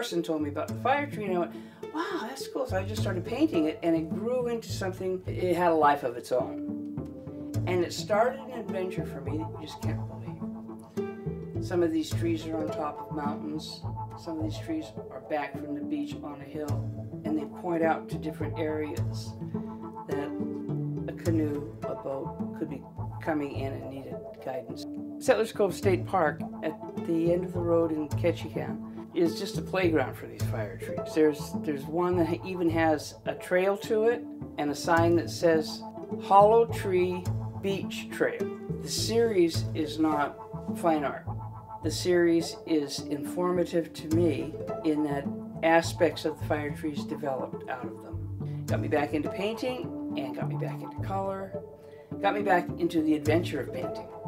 Carson told me about the fire tree, and I went, wow, that's cool. So I just started painting it, and it grew into something. It had a life of its own. And it started an adventure for me that you just can't believe. Some of these trees are on top of mountains. Some of these trees are back from the beach on a hill, and they point out to different areas that a canoe, a boat could be coming in and needed guidance. Settlers Cove State Park at the end of the road in Ketchikan is just a playground for these fire trees. There's one that even has a trail to it and a sign that says Hollow Tree Beach Trail. The series is not fine art. The series is informative to me in that aspects of the fire trees developed out of them. Got me back into painting and got me back into color. Got me back into the adventure of painting.